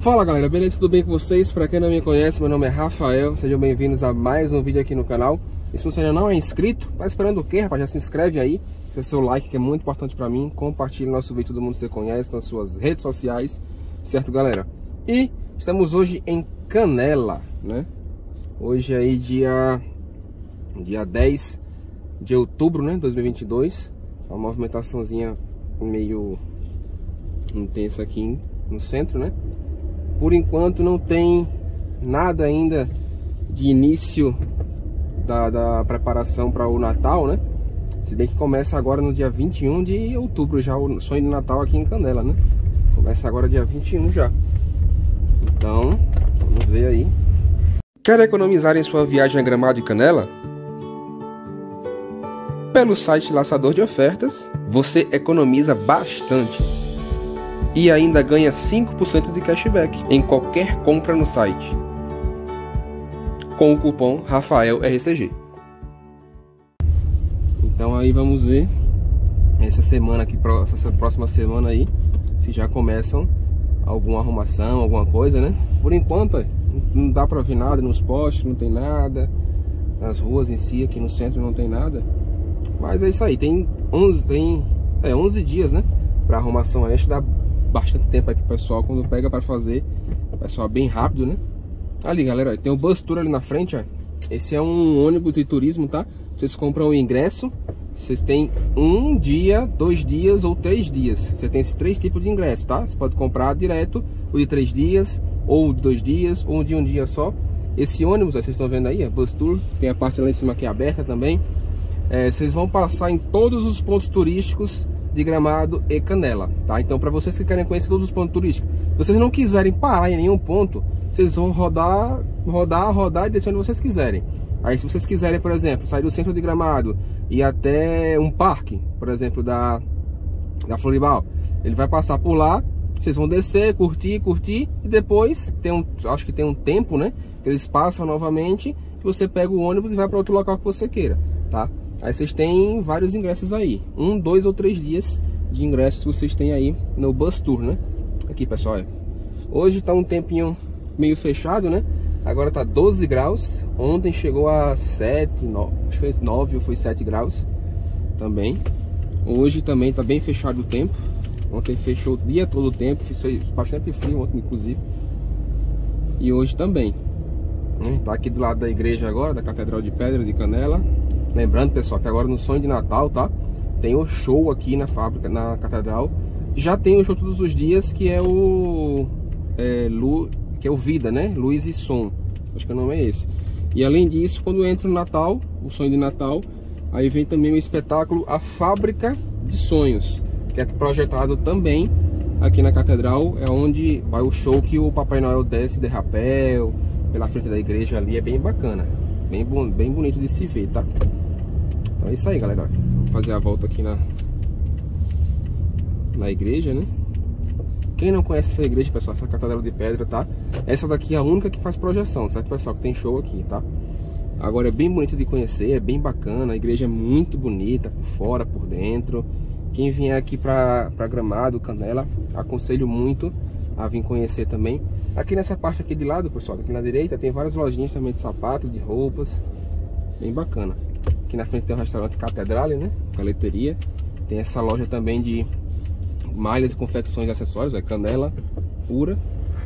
Fala galera, beleza? Tudo bem com vocês? Pra quem não me conhece, meu nome é Rafael, sejam bem-vindos a mais um vídeo aqui no canal. E se você ainda não é inscrito, tá esperando o quê, rapaz? Já se inscreve aí, deixa seu like que é muito importante pra mim, compartilhe nosso vídeo, todo mundo que você conhece, nas suas redes sociais, certo galera? E estamos hoje em Canela, né? Hoje aí dia 10 de outubro, né, 2022, uma movimentaçãozinha meio intensa aqui no centro, né? Por enquanto não tem nada ainda de início da preparação para o Natal, né? Se bem que começa agora no dia 21 de outubro já o Sonho de Natal aqui em Canela, né? Começa agora dia 21 já. Então, vamos ver aí. Quer economizar em sua viagem a Gramado e Canela? Pelo site Laçador de Ofertas, você economiza bastante e ainda ganha 5% de cashback em qualquer compra no site com o cupom Rafael RCG. Então aí vamos ver essa semana aqui, essa próxima semana aí, se já começam alguma arrumação, alguma coisa, né? Por enquanto não dá pra ver nada nos postes, não tem nada nas ruas em si, aqui no centro não tem nada, mas é isso aí. Tem 11 dias, né, pra arrumação. A gente dá bastante tempo aí pro pessoal, quando pega para fazer, o pessoal é bem rápido, né? Ali galera, ó, tem o bus tour ali na frente, ó. Esse é um ônibus de turismo, tá? Vocês compram o ingresso, vocês têm 1 dia, 2 dias ou 3 dias. Você tem esses 3 tipos de ingresso, tá? Você pode comprar direto, o de 3 dias, ou de 2 dias, ou de 1 dia só. Esse ônibus, ó, vocês estão vendo aí, é bus tour, tem a parte lá em cima que é aberta também. É, vocês vão passar em todos os pontos turísticos de Gramado e Canela, tá? Então, para vocês que querem conhecer todos os pontos turísticos, se vocês não quiserem parar em nenhum ponto, vocês vão rodar e descer onde vocês quiserem. Aí, se vocês quiserem, por exemplo, sair do centro de Gramado e até um parque, por exemplo, da Floribal, ele vai passar por lá, vocês vão descer, curtir, e depois tem acho que tem um tempo, né, que eles passam novamente, que você pega o ônibus e vai para outro local que você queira, tá? Aí vocês têm vários ingressos aí, 1, 2 ou 3 dias de ingressos vocês têm aí no bus tour, né? Aqui pessoal, hoje tá um tempinho meio fechado, né? Agora tá 12 graus, ontem chegou a 7, 9, acho que foi 9 ou foi 7 graus também. Hoje também tá bem fechado o tempo, ontem fechou o dia todo o tempo, fez bastante frio ontem inclusive. E hoje também, né? Tá aqui do lado da igreja agora, da Catedral de Pedra de Canela. Lembrando, pessoal, que agora no Sonho de Natal, tá? Tem o show aqui na fábrica, na Catedral. Já tem o show todos os dias, que é o Vida, né? Luz e Som. Acho que o nome é esse. E além disso, quando entra o Natal, o Sonho de Natal, aí vem também o espetáculo A Fábrica de Sonhos, que é projetado também aqui na Catedral. É onde vai o show que o Papai Noel desce de rapel pela frente da igreja ali. É bem bacana. Bem bonito de se ver, tá? Então é isso aí, galera. Vamos fazer a volta aqui na igreja, né? Quem não conhece essa igreja, pessoal, essa Catedral de Pedra, tá? Essa daqui é a única que faz projeção, certo, pessoal? Que tem show aqui, tá? Agora é bem bonito de conhecer, é bem bacana. A igreja é muito bonita, por fora, por dentro. Quem vier aqui pra Gramado, Canela, aconselho muito a vir conhecer também. Aqui nessa parte aqui de lado, pessoal, aqui na direita, tem várias lojinhas também de sapato, de roupas, bem bacana. Aqui na frente tem um restaurante Catedral, né, caleteria. Tem essa loja também de malhas, confecções e acessórios, é Canela pura.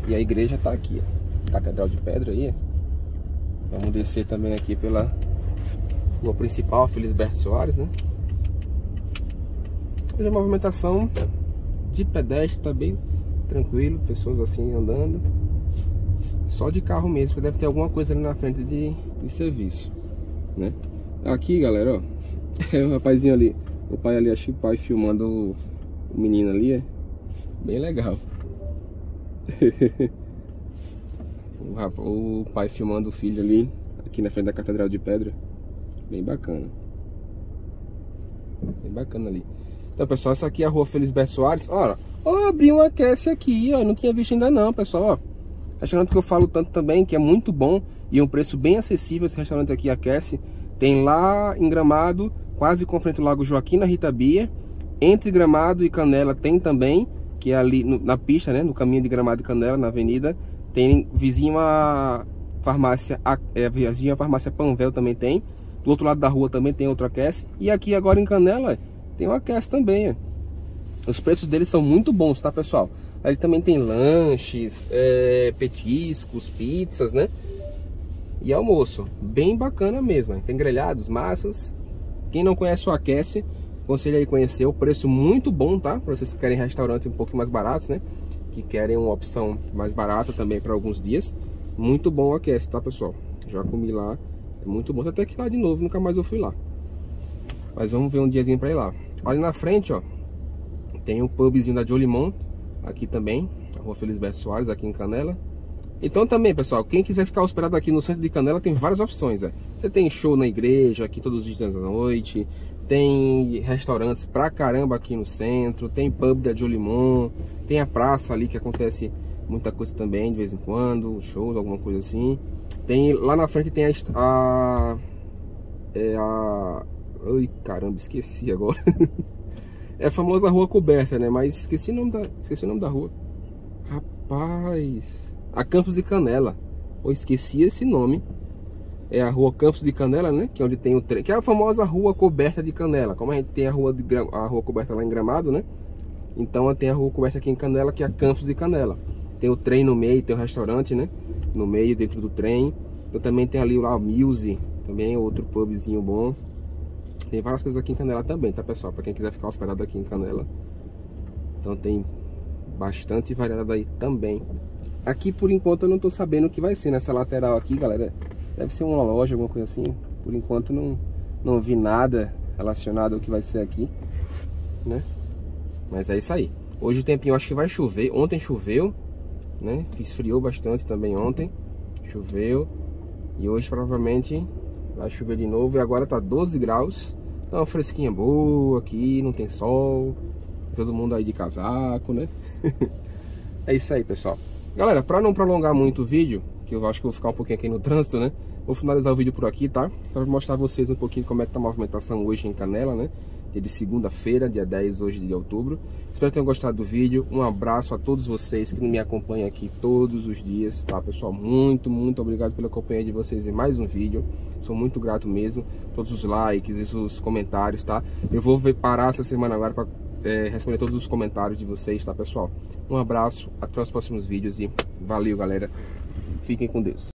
E a igreja tá aqui, ó, Catedral de Pedra aí. Vamos descer também aqui pela rua principal, Felisberto Soares, né. Hoje a movimentação de pedestre tá bem tranquilo, pessoas assim andando, só de carro mesmo, porque deve ter alguma coisa ali na frente de serviço, né? Aqui galera, ó, é o rapazinho ali, o pai ali, acho que o pai filmando o menino ali, é bem legal. O pai filmando o filho ali, aqui na frente da Catedral de Pedra, bem bacana ali. Então pessoal, essa aqui é a rua Felisberto Soares. Olha, ó, abri um Aquece aqui, ó, não tinha visto ainda não, pessoal, ó. Restaurante que eu falo tanto também, que é muito bom e é um preço bem acessível. Esse restaurante aqui, Aquece, tem lá em Gramado, quase com frente ao Lago Joaquim, na Rita Bia. Entre Gramado e Canela tem também, que é ali na pista, né, no caminho de Gramado e Canela, na avenida, tem vizinho a farmácia, vizinho a farmácia Panvel também tem. Do outro lado da rua também tem outro Aquece. E aqui agora em Canela tem um Aquece também, Os preços deles são muito bons, tá, pessoal? Aí também tem lanches, petiscos, pizzas, né? E almoço, bem bacana mesmo. Tem grelhados, massas. Quem não conhece o Aquece, aconselho aí conhecer. O preço muito bom, tá? Para vocês que querem restaurantes um pouquinho mais baratos, né? Que querem uma opção mais barata também para alguns dias. Muito bom o Aquece, tá, pessoal? Já comi lá, é muito bom. Até que lá de novo, nunca mais eu fui lá. Mas vamos ver um diazinho para ir lá. Olha na frente, ó. Tem um pubzinho da Jolly Moon aqui também, a rua Felisberto Soares, aqui em Canela. Então também, pessoal, quem quiser ficar hospedado aqui no centro de Canela, tem várias opções, Você tem show na igreja aqui todos os dias da noite, tem restaurantes pra caramba aqui no centro, tem pub da Jolly Moon, tem a praça ali que acontece muita coisa também de vez em quando, shows, alguma coisa assim. Tem lá na frente, tem ai, caramba, esqueci agora. É a famosa rua coberta, né? Mas esqueci o nome da rua. Rapaz, a Campos de Canela. Eu esqueci esse nome. É a rua Campos de Canela, né? Que é onde tem o trem. Que é a famosa rua coberta de Canela. Como a gente tem a rua coberta lá em Gramado, né? Então tem a rua coberta aqui em Canela, que é a Campos de Canela. Tem o trem no meio, tem o restaurante, né? No meio, dentro do trem. Então também tem ali lá o Muse, também outro pubzinho bom. Tem várias coisas aqui em Canela também, tá, pessoal? Pra quem quiser ficar hospedado aqui em Canela. Então tem bastante variedade aí também. Aqui, por enquanto, eu não tô sabendo o que vai ser nessa lateral aqui, galera. Deve ser uma loja, alguma coisa assim. Por enquanto, não vi nada relacionado ao que vai ser aqui, né? Mas é isso aí. Hoje o tempinho, acho que vai chover. Ontem choveu, né? Esfriou bastante também ontem. Choveu. E hoje, provavelmente, vai chover de novo. E agora tá 12 graus. Tá uma fresquinha boa aqui, não tem sol, todo mundo aí de casaco, né? É isso aí, pessoal. Galera, para não prolongar muito o vídeo, que eu acho que vou ficar um pouquinho aqui no trânsito, né? Vou finalizar o vídeo por aqui, tá? Para mostrar a vocês um pouquinho como é que tá a movimentação hoje em Canela, né? Dia de segunda-feira, dia 10, hoje de outubro. Espero que tenham gostado do vídeo. Um abraço a todos vocês que me acompanham aqui todos os dias, tá, pessoal? Muito, muito obrigado pela companhia de vocês em mais um vídeo. Sou muito grato mesmo. Todos os likes, os comentários, tá? Eu vou parar essa semana agora para responder todos os comentários de vocês, tá, pessoal? Um abraço, até os próximos vídeos e valeu, galera. Fiquem com Deus.